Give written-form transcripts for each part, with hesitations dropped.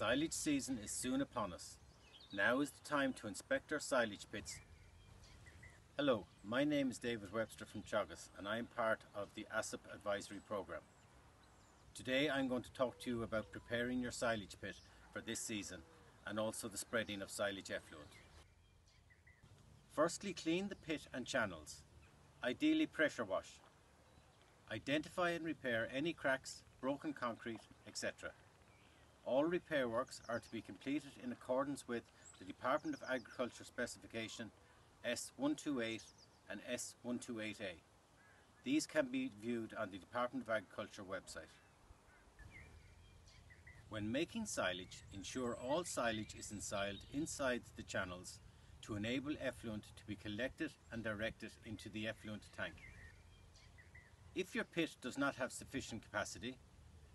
Silage season is soon upon us. Now is the time to inspect our silage pits. Hello, my name is David Webster from Teagasc and I am part of the ASSAP Advisory Programme. Today I'm going to talk to you about preparing your silage pit for this season and also the spreading of silage effluent. Firstly, clean the pit and channels. Ideally pressure wash. Identify and repair any cracks, broken concrete, etc. All repair works are to be completed in accordance with the Department of Agriculture specification S128 and S128A. These can be viewed on the Department of Agriculture website. When making silage, ensure all silage is ensiled inside the channels to enable effluent to be collected and directed into the effluent tank. If your pit does not have sufficient capacity,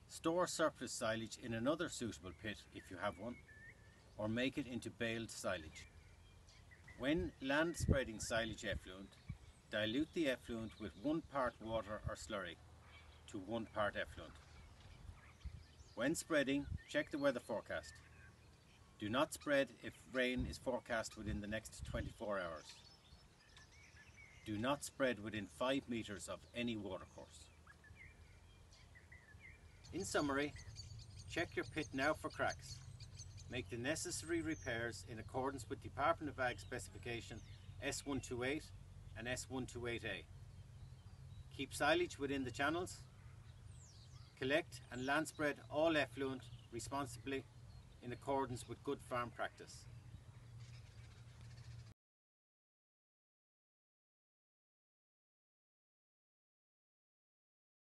store surplus silage in another suitable pit if you have one, or make it into baled silage. When land spreading silage effluent, dilute the effluent with 1 part water or slurry to 1 part effluent. When spreading, check the weather forecast. Do not spread if rain is forecast within the next 24 hours. Do not spread within 5 meters of any watercourse. In summary, check your pit now for cracks. Make the necessary repairs in accordance with Department of Ag specification S128 and S128A. Keep silage within the channels. Collect and land spread all effluent responsibly in accordance with good farm practice.